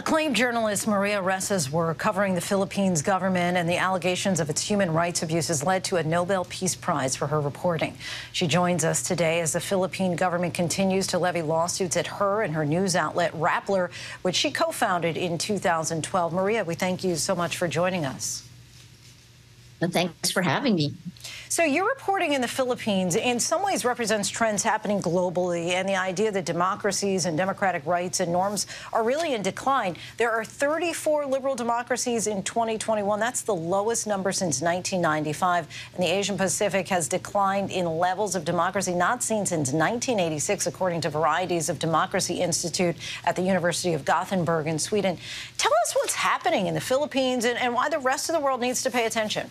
Acclaimed journalist Maria Ressa's work covering the Philippines government and the allegations of its human rights abuses led to a Nobel Peace Prize for her reporting. She joins us today as the Philippine government continues to levy lawsuits at her and her news outlet, Rappler, which she co-founded in 2012. Maria, we thank you so much for joining us. Well, thanks for having me. So your reporting in the Philippines in some ways represents trends happening globally and the idea that democracies and democratic rights and norms are really in decline. There are 34 liberal democracies in 2021. That's the lowest number since 1995. And the Asian Pacific has declined in levels of democracy not seen since 1986, according to Varieties of Democracy Institute at the University of Gothenburg in Sweden. Tell us what's happening in the Philippines and why the rest of the world needs to pay attention.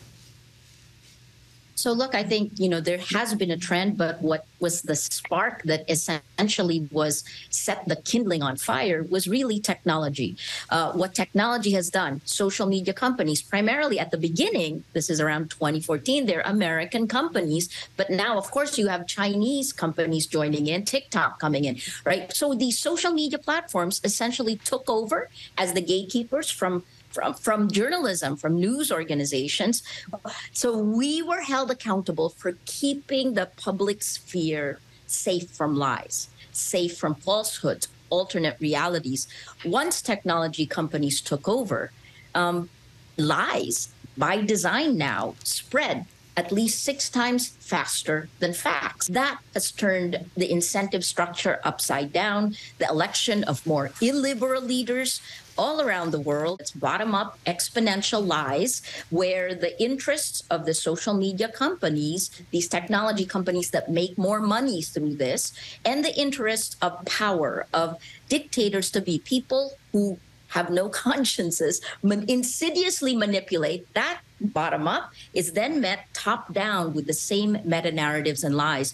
So look, I think, there has been a trend, but what was the spark that essentially set the kindling on fire was really technology. What technology has done, social media companies, primarily at the beginning, this is around 2014, they're American companies, but now, of course, you have Chinese companies joining in, TikTok coming in, right? So these social media platforms essentially took over as the gatekeepers from journalism, from news organizations. So we were held accountable for keeping the public sphere safe from lies, safe from falsehoods, alternate realities. Once technology companies took over, lies by design now spread at least 6 times faster than facts. That has turned the incentive structure upside down, the election of more illiberal leaders all around the world. It's bottom-up exponential lies where the interests of the social media companies, these technology companies that make more money through this, and the interests of power, of dictators to be people who have no consciences, insidiously manipulate. That bottom-up is then met top-down with the same meta-narratives and lies.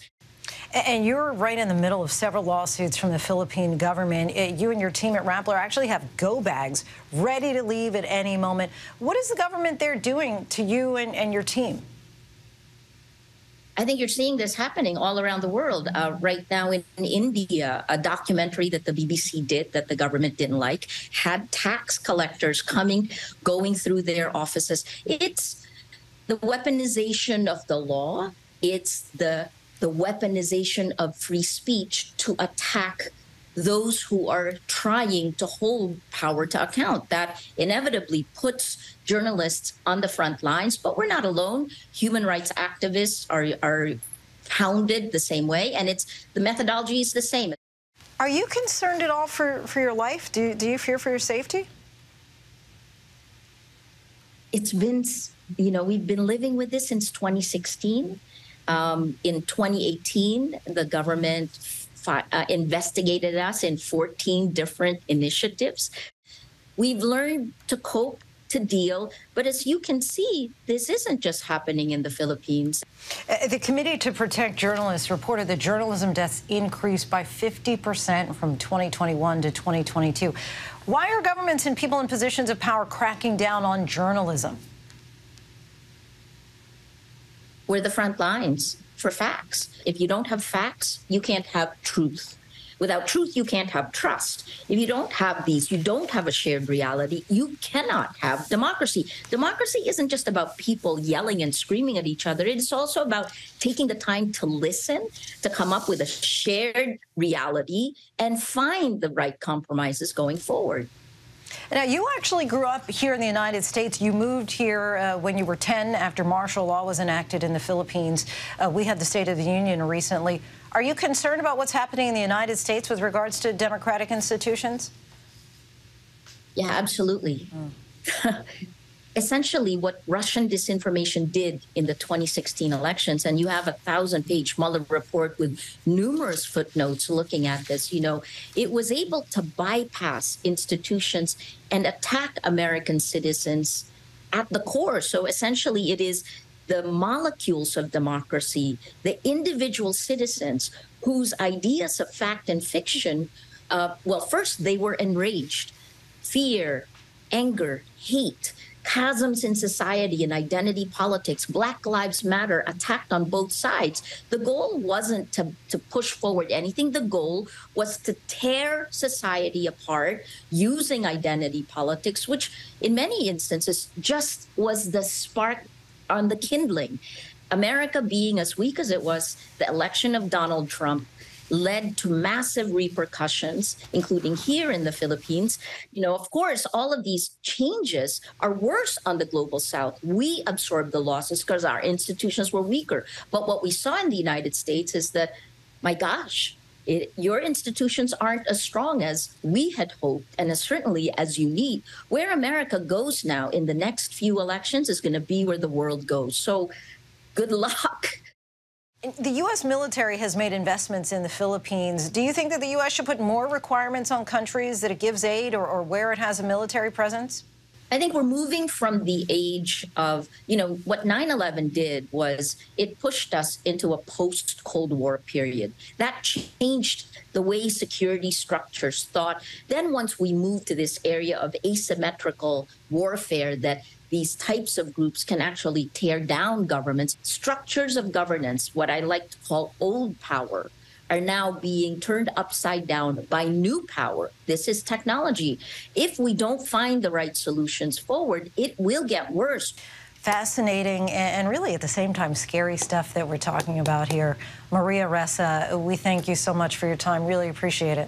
And you're right in the middle of several lawsuits from the Philippine government. You and your team at Rappler actually have go bags ready to leave at any moment. What is the government there doing to you and your team? I think you're seeing this happening all around the world. Right now in India, a documentary that the BBC did that the government didn't like had tax collectors going through their offices. It's the weaponization of the law. It's the weaponization of free speech to attack those who are trying to hold power to account. That inevitably puts journalists on the front lines, but we're not alone. Human rights activists are hounded the same way, and the methodology is the same. Are you concerned at all for your life? Do you fear for your safety? It's been, we've been living with this since 2016. In 2018, the government investigated us in 14 different initiatives. We've learned to cope, to deal, but as you can see, this isn't just happening in the Philippines. The Committee to Protect Journalists reported that journalism deaths increased by 50% from 2021 to 2022. Why are governments and people in positions of power cracking down on journalism? We're the front lines for facts. If you don't have facts, you can't have truth. Without truth, you can't have trust. If you don't have these, you don't have a shared reality. You cannot have democracy. Democracy isn't just about people yelling and screaming at each other. It's also about taking the time to listen, to come up with a shared reality, and find the right compromises going forward. Now, you actually grew up here in the United States. You moved here when you were 10 after martial law was enacted in the Philippines. We had the State of the Union recently. Are you concerned about what's happening in the United States with regards to democratic institutions? Yeah, absolutely. Essentially, what Russian disinformation did in the 2016 elections, and you have a 1,000-page Mueller report with numerous footnotes looking at this, it was able to bypass institutions and attack American citizens at the core. So essentially, it is the molecules of democracy, the individual citizens whose ideas of fact and fiction, first, they were enraged, fear, anger, hate. chasms in society and identity politics, Black Lives Matter attacked on both sides. The goal wasn't to push forward anything. The goal was to tear society apart using identity politics, which in many instances just was the spark on the kindling. America being as weak as it was, the election of Donald Trump led to massive repercussions, including here in the Philippines. You know, of course, all of these changes are worse on the global South. We absorbed the losses because our institutions were weaker. But what we saw in the United States is that, my gosh, your institutions aren't as strong as we had hoped and as certainly as you need. Where America goes now in the next few elections is going to be where the world goes. So good luck. The U.S. military has made investments in the Philippines. Do you think that the U.S. should put more requirements on countries that it gives aid or where it has a military presence? I think we're moving from the age of, you know, what 9/11 did was it pushed us into a post-Cold War period. That changed the way security structures thought. Then once we moved to this area of asymmetrical warfare that these types of groups can actually tear down governments. Structures of governance, what I like to call old power, are now being turned upside down by new power. This is technology. If we don't find the right solutions forward, it will get worse. Fascinating and really at the same time scary stuff that we're talking about here. Maria Ressa, we thank you so much for your time. Really appreciate it.